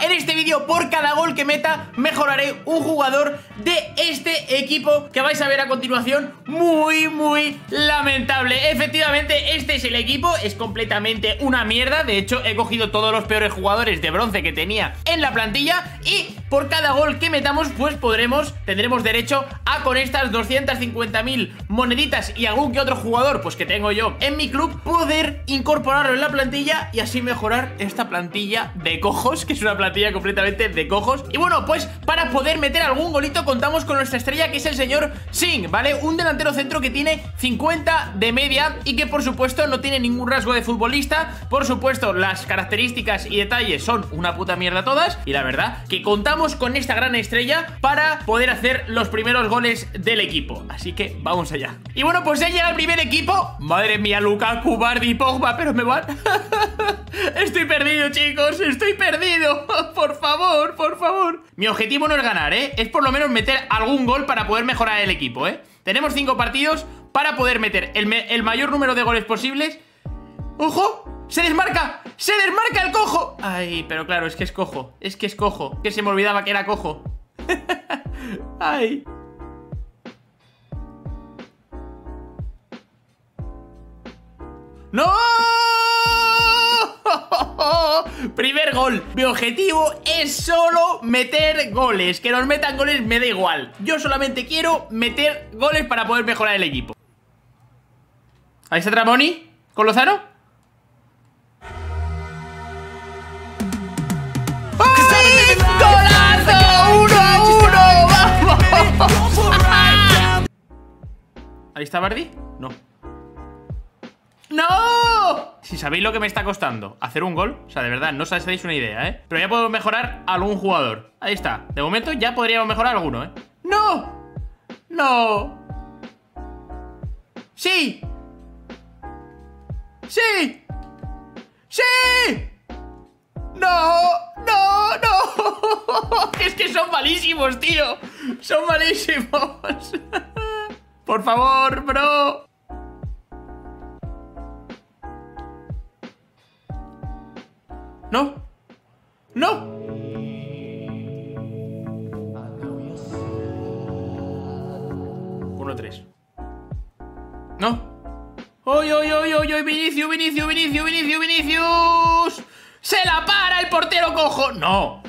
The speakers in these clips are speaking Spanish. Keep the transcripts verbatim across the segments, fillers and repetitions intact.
en este vídeo por cada gol que meta mejoraré un jugador de este equipo que vais a ver a continuación. Muy, muy lamentable. Efectivamente, este es el equipo, es completamente una mierda. De hecho, he cogido todos los peores jugadores de bronce que tenía en la plantilla y por cada gol que metamos, pues podremos, tendremos derecho a con estas doscientas cincuenta mil moneditas y algún que otro jugador, pues que tengo yo en mi club, poder incorporarlo en la plantilla y así mejorar esta plantilla de cojos, que es una plantilla completamente de cojos. Y bueno, pues para poder meter algún golito contamos con nuestra estrella, que es el señor Singh, ¿vale? Un delantero centro que tiene cincuenta de media y que por supuesto no tiene ningún rasgo de futbolista. Por supuesto, las características y detalles son una puta mierda todas, y la verdad que contamos con esta gran estrella para poder hacer los primeros goles del equipo. Así que vamos allá. Y bueno, pues ya llega el primer equipo. Madre mía, Luca Cubardi, Pogba, pero me van. Estoy perdido, chicos, estoy perdido. Por favor, por favor. Mi objetivo no es ganar, ¿eh? Es por lo menos meter algún gol para poder mejorar el equipo, ¿eh? Tenemos cinco partidos para poder meter el, me el mayor número de goles posibles. ¡Ojo! ¡Se desmarca! ¡Se desmarca el cojo! Ay, pero claro, es que es cojo. Es que es cojo. Que se me olvidaba que era cojo. Ay. ¡No! Primer gol. Mi objetivo es solo meter goles. Que nos metan goles me da igual. Yo solamente quiero meter goles para poder mejorar el equipo. Ahí está Tramoni con Lozano. ¿Ahí está Bardi? No. ¡No! Si sabéis lo que me está costando hacer un gol, o sea, de verdad, no os hacéis una idea, ¿eh? Pero ya podemos mejorar a algún jugador. Ahí está. De momento ya podríamos mejorar alguno, ¿eh? ¡No! ¡No! ¡Sí! ¡Sí! ¡Sí! ¡No! ¡No! ¡No! Es que son malísimos, tío. Son malísimos. Por favor, bro. No. No. uno tres. No. ¡Oy, oy, oy, oy, oy! Vinicius, Vinicius, Vinicius, Vinicius, Vinicius. ¡Se la para el portero cojo! ¡No!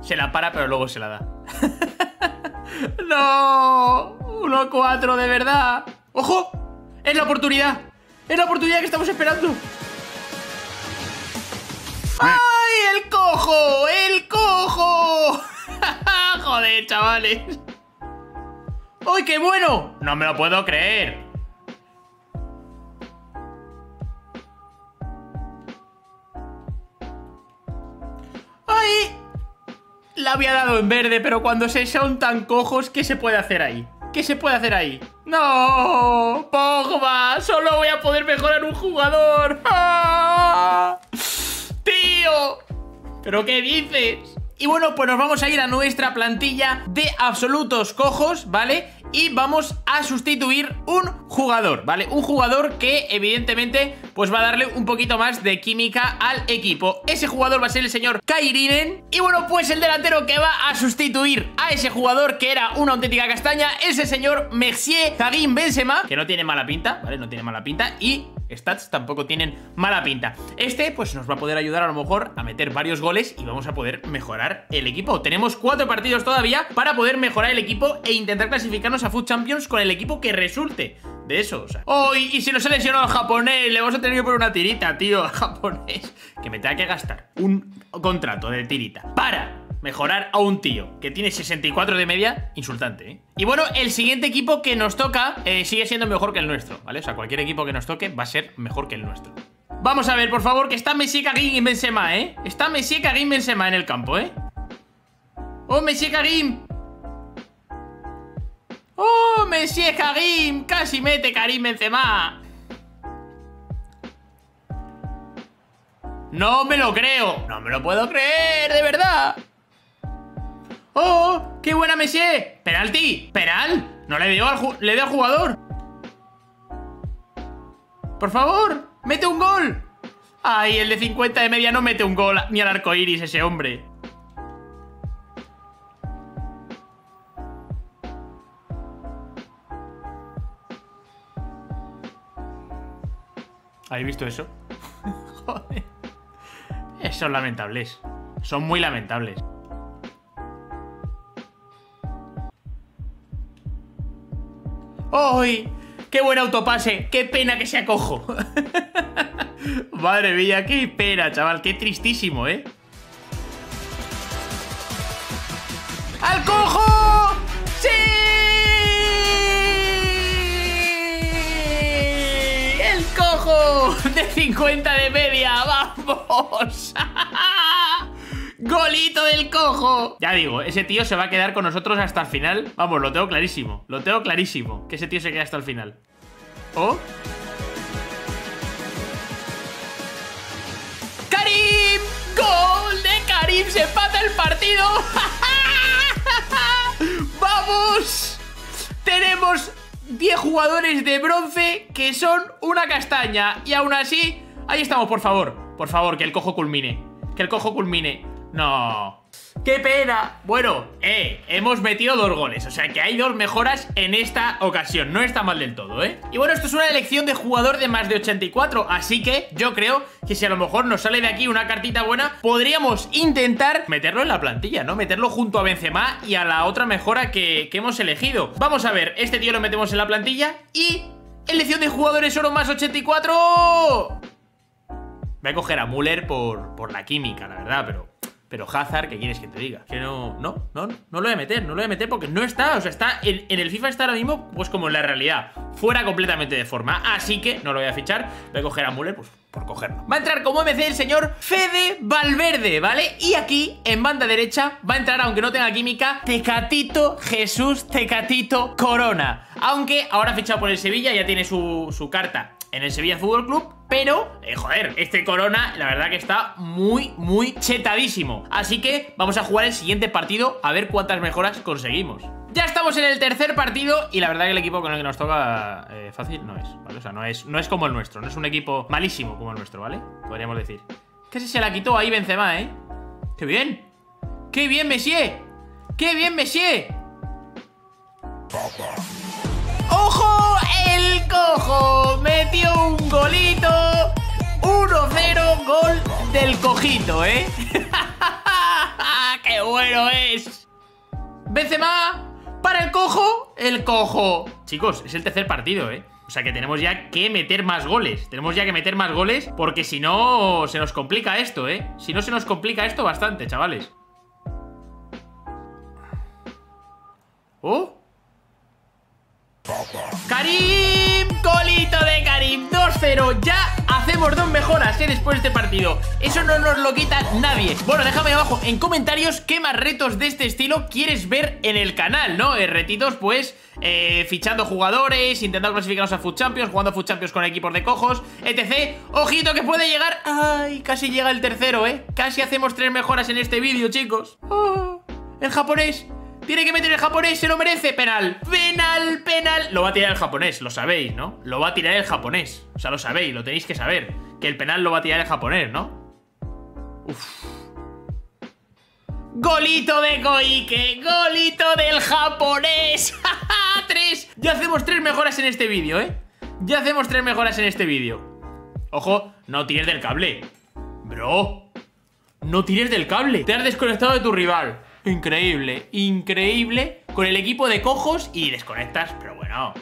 Se la para, pero luego se la da. ¡No! uno cuatro, de verdad. ¡Ojo! ¡Es la oportunidad! ¡Es la oportunidad que estamos esperando! ¡Ay, el cojo! ¡El cojo! ¡Joder, chavales! ¡Ay, qué bueno! ¡No me lo puedo creer! La había dado en verde, pero cuando se son tan cojos, ¿qué se puede hacer ahí? ¿Qué se puede hacer ahí? ¡No! ¡Pogba! ¡Solo voy a poder mejorar un jugador! ¡Ah! ¡Tío! ¿Pero qué dices? Y bueno, pues nos vamos a ir a nuestra plantilla de absolutos cojos, ¿vale? Y vamos a sustituir un jugador, ¿vale? Un jugador que evidentemente pues va a darle un poquito más de química al equipo. Ese jugador va a ser el señor Kairinen. Y bueno, pues el delantero que va a sustituir a ese jugador que era una auténtica castaña es el señor Messi Zagueiro Benzema, que no tiene mala pinta, ¿vale? No tiene mala pinta y stats tampoco tienen mala pinta. Este pues nos va a poder ayudar a lo mejor a meter varios goles y vamos a poder mejorar el equipo. Tenemos cuatro partidos todavía para poder mejorar el equipo e intentar clasificarnos a F U T Champions con el equipo que resulte de eso, o sea. ¡Oh! Y, y si nos ha lesionado al japonés, le vamos a tener que poner una tirita, tío, al japonés, que me tenga que gastar un contrato de tirita para mejorar a un tío que tiene sesenta y cuatro de media, insultante, ¿eh? Y bueno, el siguiente equipo que nos toca eh, sigue siendo mejor que el nuestro, ¿vale? O sea, cualquier equipo que nos toque va a ser mejor que el nuestro. Vamos a ver, por favor, que está Messi Karim Benzema, ¿eh? Está Messi Karim Benzema en el campo, ¿eh? ¡Oh, Messi Karim! ¡Oh, Messi Karim! ¡Casi mete Karim Benzema! ¡No me lo creo! ¡No me lo puedo creer, de verdad! ¡Oh! ¡Qué buena Messi! ¡Penalti! ¡Penal! ¡No le dio al, ju le dio al jugador! ¡Por favor! ¡Mete un gol! Ay, el de cincuenta de media no mete un gol ni al arco iris ese hombre. ¿Habéis visto eso? Joder. Son lamentables. Son muy lamentables. ¡Ay! ¡Qué buen autopase! ¡Qué pena que sea cojo! Madre mía, qué pena, chaval. Qué tristísimo, ¿eh? ¡Al cojo! ¡Sí! ¡El cojo! De cincuenta de media. ¡Vamos! ¡Golito del cojo! Ya digo, ese tío se va a quedar con nosotros hasta el final. Vamos, lo tengo clarísimo. Lo tengo clarísimo. Que ese tío se queda hasta el final. ¿Oh? ¡Karim! ¡Gol de Karim! ¡Se empata el partido! ¡Vamos! Tenemos diez jugadores de bronce que son una castaña. Y aún así, ahí estamos, por favor. Por favor, que el cojo culmine. Que el cojo culmine. No. ¡Qué pena! Bueno, eh, hemos metido dos goles. O sea que hay dos mejoras en esta ocasión. No está mal del todo, ¿eh? Y bueno, esto es una elección de jugador de más de ochenta y cuatro. Así que yo creo que si a lo mejor nos sale de aquí una cartita buena, podríamos intentar meterlo en la plantilla, ¿no? Meterlo junto a Benzema y a la otra mejora que, que hemos elegido. Vamos a ver, este tío lo metemos en la plantilla. Y elección de jugadores oro más ochenta y cuatro. Voy a coger a Müller por, por la química, la verdad, pero... Pero Hazard, ¿qué quieres que te diga? Que no, no, no, no lo voy a meter, no lo voy a meter porque no está, o sea, está en, en el FIFA está ahora mismo, pues como en la realidad, fuera completamente de forma, así que no lo voy a fichar, voy a coger a Müller, pues por cogerlo. Va a entrar como M C el señor Fede Valverde, ¿vale? Y aquí, en banda derecha, va a entrar, aunque no tenga química, Tecatito Jesús Tecatito Corona. Aunque ahora fichado por el Sevilla, ya tiene su, su carta en el Sevilla Fútbol Club, pero, eh, joder, este Corona, la verdad que está muy, muy chetadísimo. Así que vamos a jugar el siguiente partido a ver cuántas mejoras conseguimos. Ya estamos en el tercer partido y la verdad que el equipo con el que nos toca eh, fácil no es, ¿vale? O sea, no es, no es como el nuestro, no es un equipo malísimo como el nuestro, ¿vale? Podríamos decir. Casi se la quitó ahí Benzema, ¿eh? ¡Qué bien! ¡Qué bien, Messier! ¡Qué bien, Messier! ¡Ojo! ¡El cojo! Metió un golito. uno cero, gol del cojito, ¿eh? ¡Qué bueno es! Benzema para el cojo. El cojo. Chicos, es el tercer partido, ¿eh? O sea que tenemos ya que meter más goles. Tenemos ya que meter más goles porque si no se nos complica esto, ¿eh? Si no se nos complica esto bastante, chavales. ¡Oh! Karim, golito de Karim, dos cero, ya hacemos dos mejoras, ¿eh? Después de este partido, eso no nos lo quita nadie. Bueno, déjame abajo en comentarios qué más retos de este estilo quieres ver en el canal, ¿no? Eh, retitos pues, eh, fichando jugadores, intentando clasificarnos a Foot Champions, jugando a Foot Champions con equipos de cojos, etcétera. Ojito que puede llegar, ay, casi llega el tercero, ¿eh? Casi hacemos tres mejoras en este vídeo, chicos. Oh, el japonés. Tiene que meter el japonés, se lo merece. Penal, penal, penal. Lo va a tirar el japonés, lo sabéis, ¿no? Lo va a tirar el japonés, o sea, lo sabéis, lo tenéis que saber. Que el penal lo va a tirar el japonés, ¿no? Uf. Golito de Koike, golito del japonés. Tres. Ya hacemos tres mejoras en este vídeo, ¿eh? Ya hacemos tres mejoras en este vídeo. Ojo, no tires del cable. Bro, no tires del cable. Te has desconectado de tu rival. Increíble, increíble. Con el equipo de cojos y desconectas, pero bueno.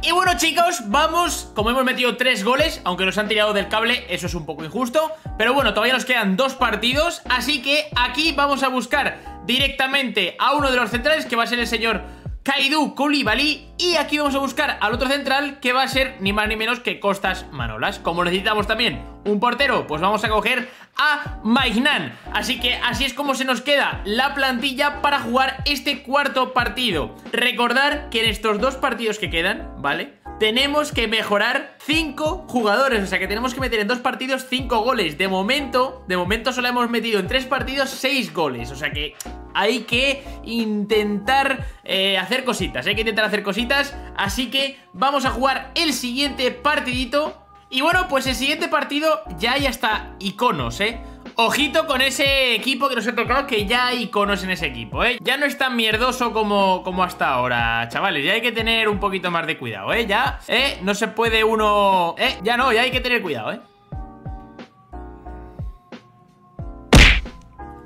Y bueno, chicos, vamos, como hemos metido tres goles, aunque nos han tirado del cable, eso es un poco injusto, pero bueno, todavía nos quedan dos partidos, así que aquí vamos a buscar directamente a uno de los centrales, que va a ser el señor Kairinen Koulibaly, y aquí vamos a buscar al otro central, que va a ser ni más ni menos que Kostas Manolas. Como necesitamos también un portero, pues vamos a coger a Maignan. Así que así es como se nos queda la plantilla para jugar este cuarto partido. Recordar que en estos dos partidos que quedan, ¿vale? Tenemos que mejorar cinco jugadores, o sea que tenemos que meter en dos partidos cinco goles. De momento, de momento solo hemos metido en tres partidos seis goles, o sea que... Hay que intentar eh, hacer cositas, hay que intentar hacer cositas. Así que vamos a jugar el siguiente partidito. Y bueno, pues el siguiente partido ya hay hasta iconos, ¿eh? Ojito con ese equipo que nos ha tocado, que ya hay iconos en ese equipo, ¿eh? Ya no es tan mierdoso como, como hasta ahora, chavales. Ya hay que tener un poquito más de cuidado, ¿eh? Ya, ¿eh? No se puede uno... ¿Eh? Ya no, ya hay que tener cuidado, ¿eh?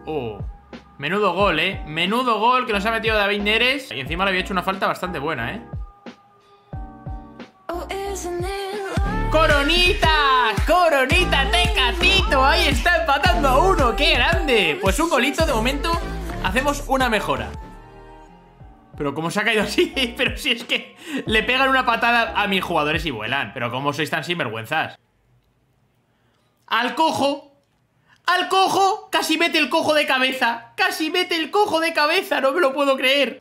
Oh... Menudo gol, ¿eh? Menudo gol que nos ha metido David Neres. Y encima le había hecho una falta bastante buena, ¿eh? ¡Coronita! ¡Coronita, Tecatito! Ahí está, empatando a uno. ¡Qué grande! Pues un golito, de momento hacemos una mejora. Pero ¿cómo se ha caído así? Pero si es que le pegan una patada a mis jugadores y vuelan. Pero ¿cómo sois tan sinvergüenzas? ¡Al cojo! ¡Al cojo! ¡Casi mete el cojo de cabeza! ¡Casi mete el cojo de cabeza! ¡No me lo puedo creer!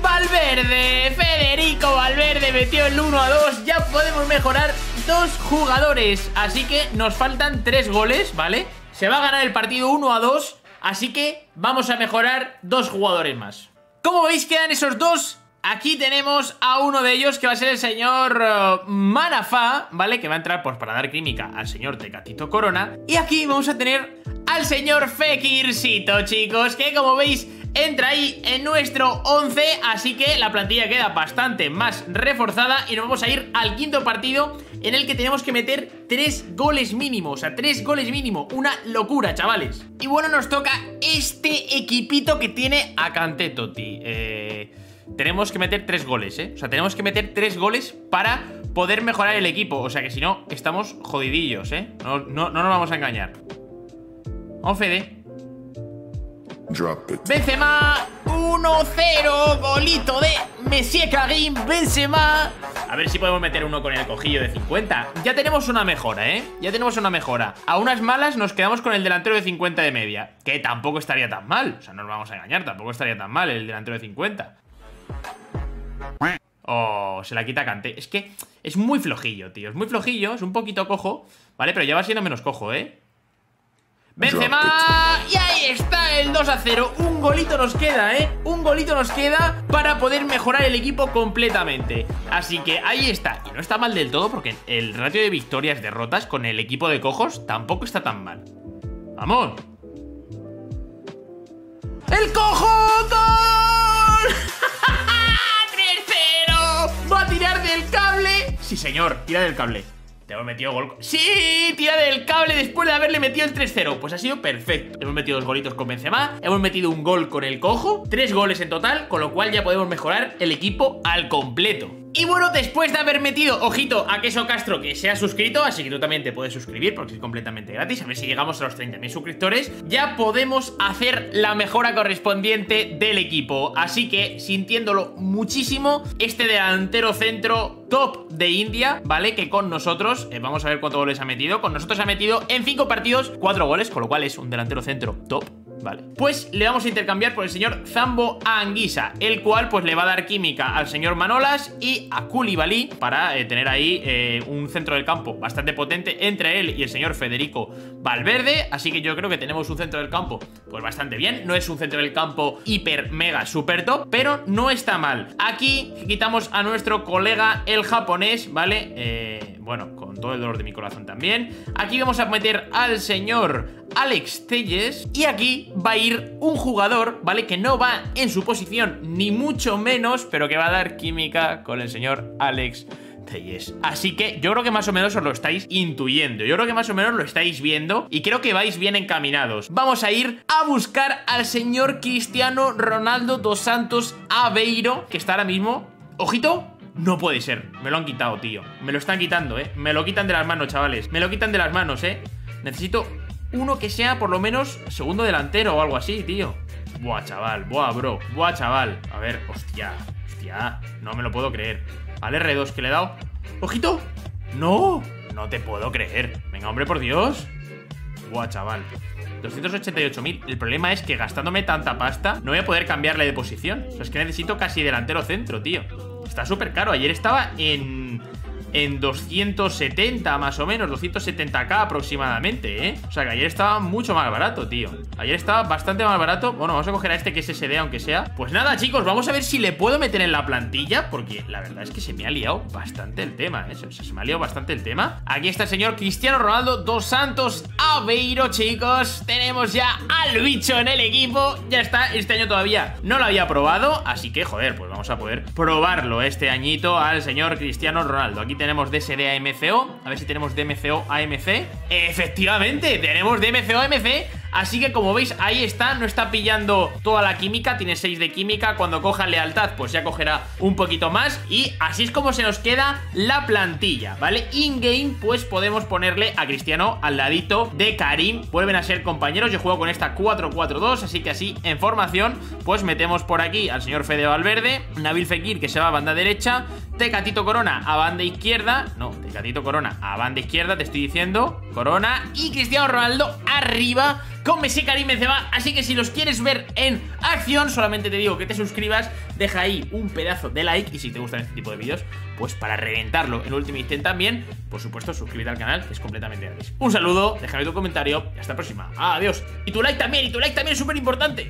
¡Valverde! ¡Federico Valverde metió el uno a dos! Ya podemos mejorar dos jugadores. Así que nos faltan tres goles, ¿vale? Se va a ganar el partido uno a dos. Así que vamos a mejorar dos jugadores más. Como veis, quedan esos dos. Aquí tenemos a uno de ellos, que va a ser el señor uh, Manafa, ¿vale? Que va a entrar pues, para dar química al señor Tecatito Corona. Y aquí vamos a tener al señor Fekircito, chicos, que como veis entra ahí en nuestro once. Así que la plantilla queda bastante más reforzada. Y nos vamos a ir al quinto partido, en el que tenemos que meter tres goles mínimo. O sea, tres goles mínimo. Una locura, chavales. Y bueno, nos toca este equipito que tiene a Cantetoti. Eh... Tenemos que meter tres goles, ¿eh? O sea, tenemos que meter tres goles para poder mejorar el equipo. O sea, que si no, estamos jodidillos, ¿eh? No, no, no nos vamos a engañar. Vamos, Fede. Drop it. Benzema, uno cero. Golito de Messi, Karim Benzema. A ver si podemos meter uno con el cojillo de cincuenta. Ya tenemos una mejora, ¿eh? Ya tenemos una mejora. A unas malas nos quedamos con el delantero de cincuenta de media, que tampoco estaría tan mal. O sea, no nos vamos a engañar, tampoco estaría tan mal el delantero de cincuenta. Oh, se la quita Kanté. Es que es muy flojillo, tío. Es muy flojillo, es un poquito cojo. Vale, pero ya va siendo menos cojo, ¿eh? Benzema. Y ahí está el dos a cero. Un golito nos queda, ¿eh? Un golito nos queda para poder mejorar el equipo completamente. Así que ahí está. Y no está mal del todo, porque el ratio de victorias derrotas con el equipo de cojos tampoco está tan mal. ¡Vamos! ¡El cojo! ¡Gol! ¡Va a tirar del cable! Sí, señor, tira del cable. Te hemos metido gol... ¡Sí! Tira del cable después de haberle metido el tres cero. Pues ha sido perfecto. Hemos metido dos golitos con Benzema. Hemos metido un gol con el cojo. Tres goles en total, con lo cual ya podemos mejorar el equipo al completo. Y bueno, después de haber metido, ojito, a Queso Castro, que se ha suscrito, así que tú también te puedes suscribir porque es completamente gratis. A ver si llegamos a los treinta mil suscriptores. Ya podemos hacer la mejora correspondiente del equipo. Así que, sintiéndolo muchísimo, este delantero centro top de India, ¿vale? Que con nosotros, eh, vamos a ver cuántos goles ha metido. Con nosotros ha metido en cinco partidos cuatro goles, con lo cual es un delantero centro top. Vale, pues le vamos a intercambiar por el señor Zambo Anguisa, el cual pues le va a dar química al señor Manolas y a Koulibaly para eh, tener ahí eh, un centro del campo bastante potente entre él y el señor Federico Valverde. Así que yo creo que tenemos un centro del campo pues bastante bien. No es un centro del campo hiper mega super top, pero no está mal. Aquí quitamos a nuestro colega el japonés, ¿vale? Eh, bueno, con todo el dolor de mi corazón también. Aquí vamos a meter al señor Alex Telles. Y aquí va a ir un jugador, ¿vale? Que no va en su posición, ni mucho menos, pero que va a dar química con el señor Alex Telles. Así que yo creo que más o menos os lo estáis intuyendo. Yo creo que más o menos lo estáis viendo y creo que vais bien encaminados. Vamos a ir a buscar al señor Cristiano Ronaldo dos Santos Aveiro, que está ahora mismo... ¡Ojito! No puede ser. Me lo han quitado, tío. Me lo están quitando, ¿eh? Me lo quitan de las manos, chavales. Me lo quitan de las manos, ¿eh? Necesito... uno que sea por lo menos segundo delantero o algo así, tío. Buah, chaval, buah, bro, buah, chaval. A ver, hostia, hostia, no me lo puedo creer. Al erre dos que le he dado. ¡Ojito! ¡No! No te puedo creer. Venga, hombre, por Dios. Buah, chaval, doscientos ochenta y ocho mil. El problema es que gastándome tanta pasta no voy a poder cambiarle de posición. O sea, es que necesito casi delantero centro, tío. Está súper caro, ayer estaba en... en doscientos setenta más o menos, doscientos setenta k aproximadamente, ¿eh? O sea que ayer estaba mucho más barato, tío. Ayer estaba bastante más barato. Bueno, vamos a coger a este que es S D aunque sea. Pues nada, chicos, vamos a ver si le puedo meter en la plantilla, porque la verdad es que se me ha liado bastante el tema, ¿eh? Se, se me ha liado bastante el tema. Aquí está el señor Cristiano Ronaldo dos Santos Aveiro, chicos. Tenemos ya al bicho en el equipo. Ya está, este año todavía no lo había probado, así que, joder, pues vamos a poder probarlo este añito al señor Cristiano Ronaldo. Aquí tenemos D S D a M C O, a ver si tenemos D M C O a M C. Efectivamente, tenemos D M C O a M C. Así que como veis, ahí está, no está pillando toda la química, tiene seis de química. Cuando coja lealtad, pues ya cogerá un poquito más. Y así es como se nos queda la plantilla, ¿vale? In-game, pues podemos ponerle a Cristiano al ladito de Karim. Vuelven a ser compañeros, yo juego con esta cuatro cuatro dos. Así que así, en formación, pues metemos por aquí al señor Fede Valverde, Nabil Fekir, que se va a banda derecha, Tecatito Corona a banda izquierda. No, Tecatito Corona a banda izquierda, te estoy diciendo, Corona. Y Cristiano Ronaldo arriba con Messi, Karim Benzema. Así que si los quieres ver en acción, solamente te digo que te suscribas, deja ahí un pedazo de like, y si te gustan este tipo de vídeos, pues para reventarlo en Ultimate Team también, por supuesto, suscríbete al canal, que es completamente gratis. Un saludo, déjame tu comentario y hasta la próxima. Adiós. Y tu like también, y tu like también es súper importante.